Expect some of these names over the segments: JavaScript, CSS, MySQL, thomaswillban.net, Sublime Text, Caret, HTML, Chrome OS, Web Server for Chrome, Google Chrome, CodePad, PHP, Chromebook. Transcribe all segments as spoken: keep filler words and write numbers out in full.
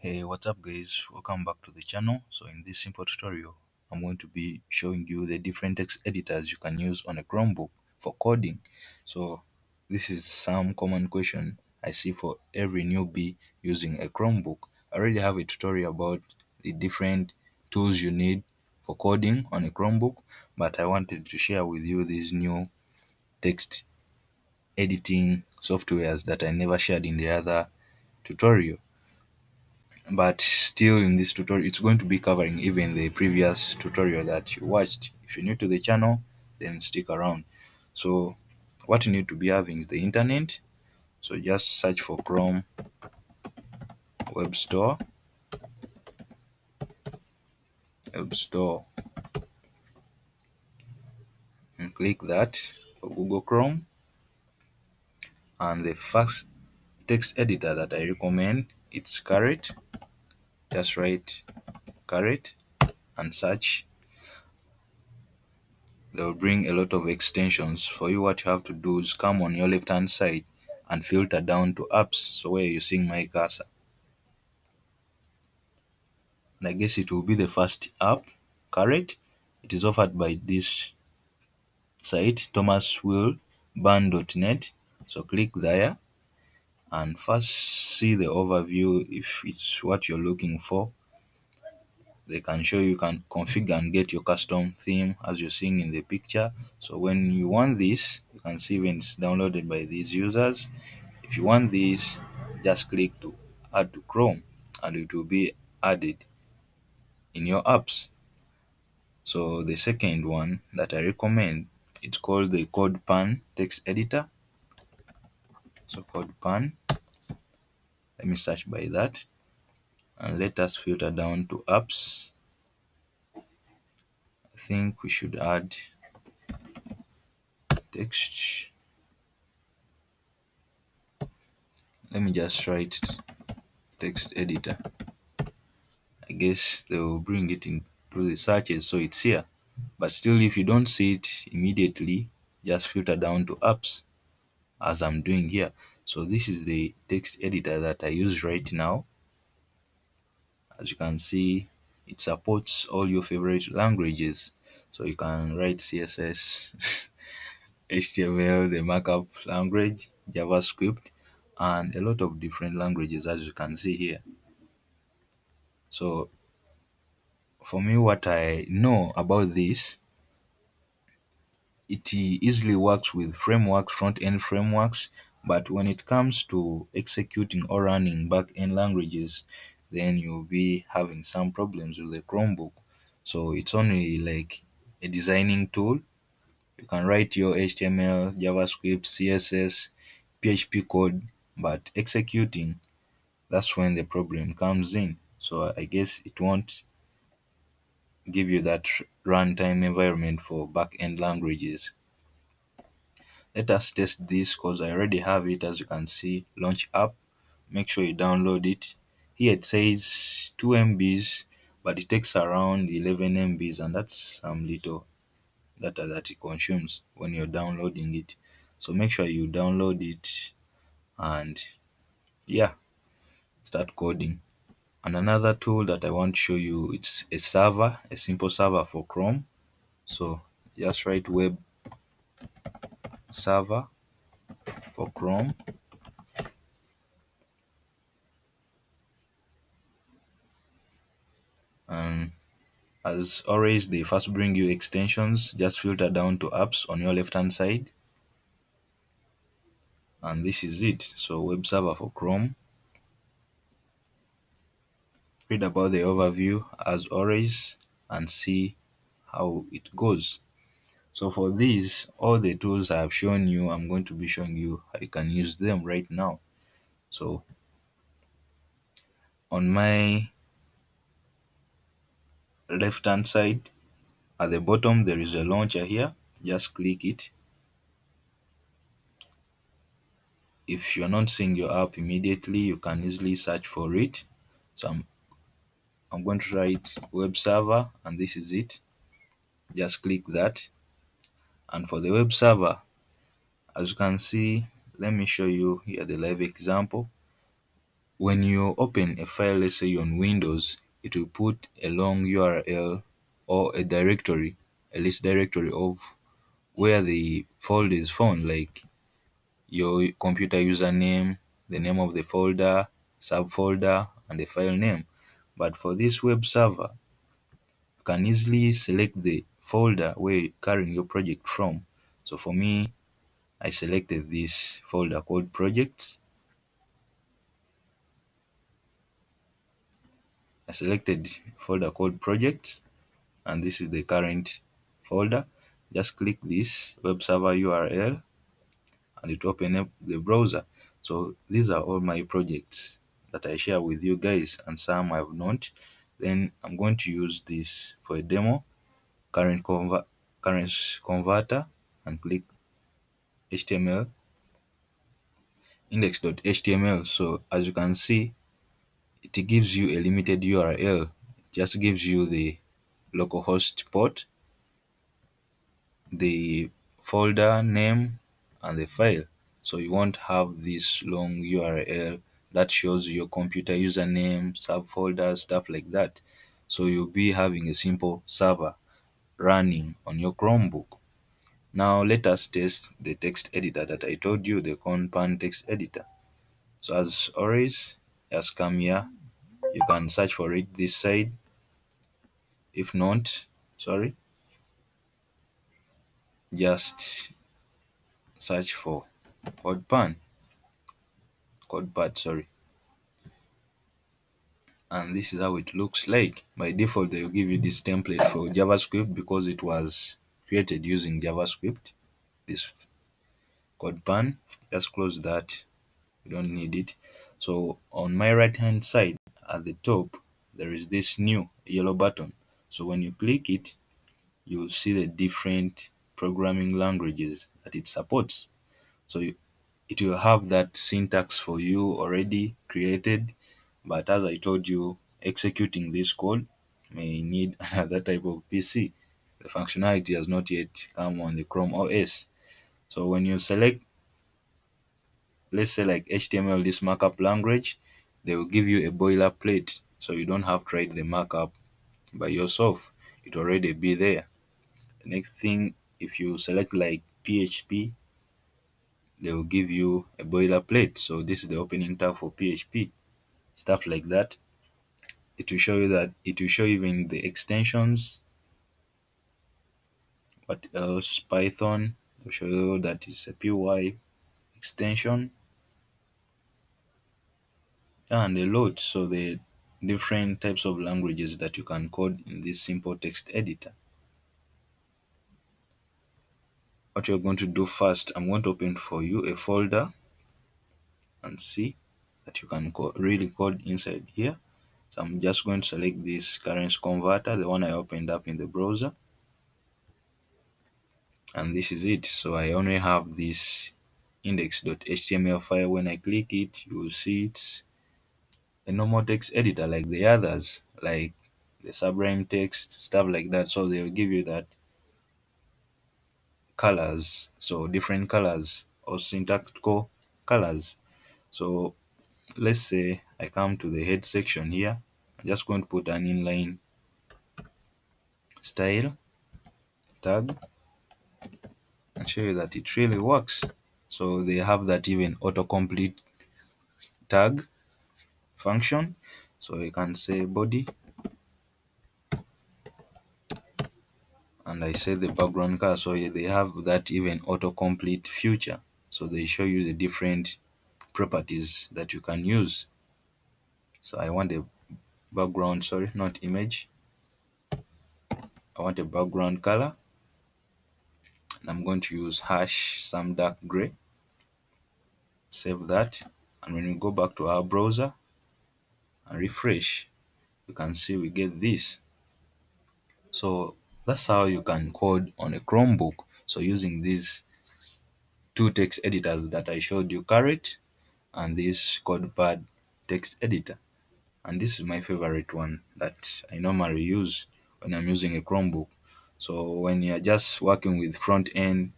Hey, what's up guys, welcome back to the channel. So in this simple tutorial, I'm going to be showing you the different text editors you can use on a Chromebook for coding. So this is some common question I see for every newbie using a Chromebook. I already have a tutorial about the different tools you need for coding on a Chromebook, but I wanted to share with you these new text editing softwares that I never shared in the other tutorial. But still, in this tutorial, it's going to be covering even the previous tutorial that you watched. If you're new to the channel, then stick around. So what you need to be having is the internet. So just search for Chrome Web Store. Web Store. And click that for Google Chrome. And the first text editor that I recommend, it's Caret. Just write Caret and search. They will bring a lot of extensions for you. What you have to do is come on your left hand side and filter down to apps, so where you're seeing my cursor. And I guess it will be the first app, Caret. It is offered by this site, thomas will ban dot net. So click there and first see the overview. If it's what you're looking for, they can show you, can configure and get your custom theme as you're seeing in the picture. So when you want this, you can see when it's downloaded by these users. If you want this, just click to add to Chrome and it will be added in your apps. So the second one that I recommend, it's called the CodePad text editor. So CodePad, let me search by that and let us filter down to apps. I think we should add text. Let me just write text editor. I guess they will bring it in through the searches, so it's here. But still, if you don't see it immediately, just filter down to apps, as I'm doing here. So this is the text editor that I use right now. As you can see, it supports all your favorite languages. So you can write C S S, H T M L, the markup language, JavaScript, and a lot of different languages, as you can see here. So for me, what I know about this, it easily works with frameworks, front-end frameworks, but when it comes to executing or running back-end languages, then you'll be having some problems with the Chromebook. So it's only like a designing tool. You can write your H T M L, JavaScript, C S S, P H P code, but executing, that's when the problem comes in. So I guess it won't give you that runtime environment for back-end languages. Let us test this because I already have it. As you can see, launch app, make sure you download it. Here it says two M Bs, but it takes around eleven M Bs, and that's some little data that it consumes when you're downloading it. So make sure you download it and yeah, start coding. And another tool that I want to show you, it's a server, a simple server for Chrome. So just write Web Server for Chrome. And as always, they first bring you extensions. Just filter down to apps on your left hand side. And this is it. So Web Server for Chrome. Read about the overview as always and see how it goes. So for these, all the tools I have shown you, I'm going to be showing you how you can use them right now. So on my left hand side at the bottom, there is a launcher here. Just click it. If you're not seeing your app immediately, you can easily search for it. So I'm I'm going to write Web Server and this is it. Just click that. And for the Web Server, as you can see, let me show you here the live example. When you open a file, let's say on Windows, it will put a long U R L or a directory, a list directory of where the folder is found, like your computer username, the name of the folder, subfolder, and the file name. But for this web server, you can easily select the folder where you're carrying your project from. So for me, I selected this folder called projects. I selected folder called projects, and this is the current folder. Just click this web server U R L and it opens up the browser. So these are all my projects that I share with you guys, and some I have not. Then I'm going to use this for a demo. Current conver current converter, and click H T M L, index dot H T M L. So as you can see, it gives you a limited U R L. It just gives you the localhost port, the folder name, and the file. So you won't have this long U R L that shows your computer username, subfolders, stuff like that. So you'll be having a simple server running on your Chromebook. Now let us test the text editor that I told you, the CodePad text editor. So as always, just come here. You can search for it this side. If not, sorry, just search for CodePad. CodePad, sorry. And this is how it looks like. By default, they will give you this template for JavaScript because it was created using JavaScript. This CodePad, just close that. You don't need it. So on my right hand side at the top, there is this new yellow button. So when you click it, you'll see the different programming languages that it supports. So you, it will have that syntax for you already created. But as I told you, executing this code may need another type of P C. The functionality has not yet come on the Chrome O S. So when you select, let's say like H T M L, this markup language, they will give you a boilerplate, so you don't have to write the markup by yourself. It already be there. The next thing, if you select like P H P, they will give you a boilerplate. So this is the opening tab for P H P, stuff like that. It will show you that it will show you even the extensions. What else? Python will show you that is a P Y extension. And a lot, so the different types of languages that you can code in this simple text editor. What you're going to do first, I'm going to open for you a folder and see that you can code, really code inside here. So I'm just going to select this current converter, the one I opened up in the browser. And this is it. So I only have this index dot H T M L file. When I click it, you will see it's a normal text editor like the others, like the Sublime Text, stuff like that. So they'll give you that colors, so different colors or syntactical colors. So let's say I come to the head section here. I'm just going to put an inline style tag and show you that it really works. So they have that even autocomplete tag function. So you can say body, and I say the background color. So they have that even autocomplete feature. So they show you the different properties that you can use. So I want a background, sorry, not image. I want a background color, and I'm going to use hash some dark gray. Save that, and when we go back to our browser and refresh, you can see we get this. So that's how you can code on a Chromebook. So using these two text editors that I showed you, Caret and this CodePad text editor. And this is my favorite one that I normally use when I'm using a Chromebook. So when you're just working with front-end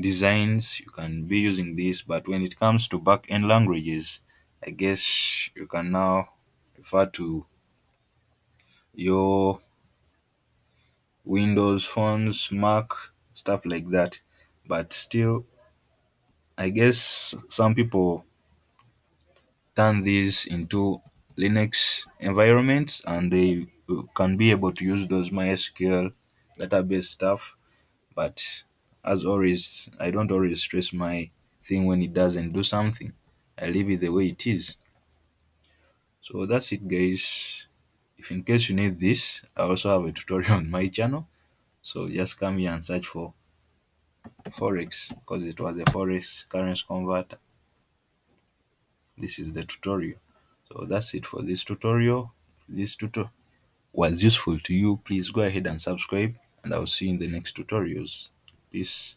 designs, you can be using this. But when it comes to back-end languages, I guess you can now refer to your Windows phones, Mac, stuff like that. But still, I guess some people turn these into Linux environments and they can be able to use those MySQL database stuff. But as always, I don't always stress my thing when it doesn't do something. I leave it the way it is. So that's it, guys. If in case you need this, I also have a tutorial on my channel. So just come here and search for Forex, because it was a Forex currency converter. This is the tutorial. So that's it for this tutorial. If this tutorial was useful to you, please go ahead and subscribe, and I'll see you in the next tutorials. Peace.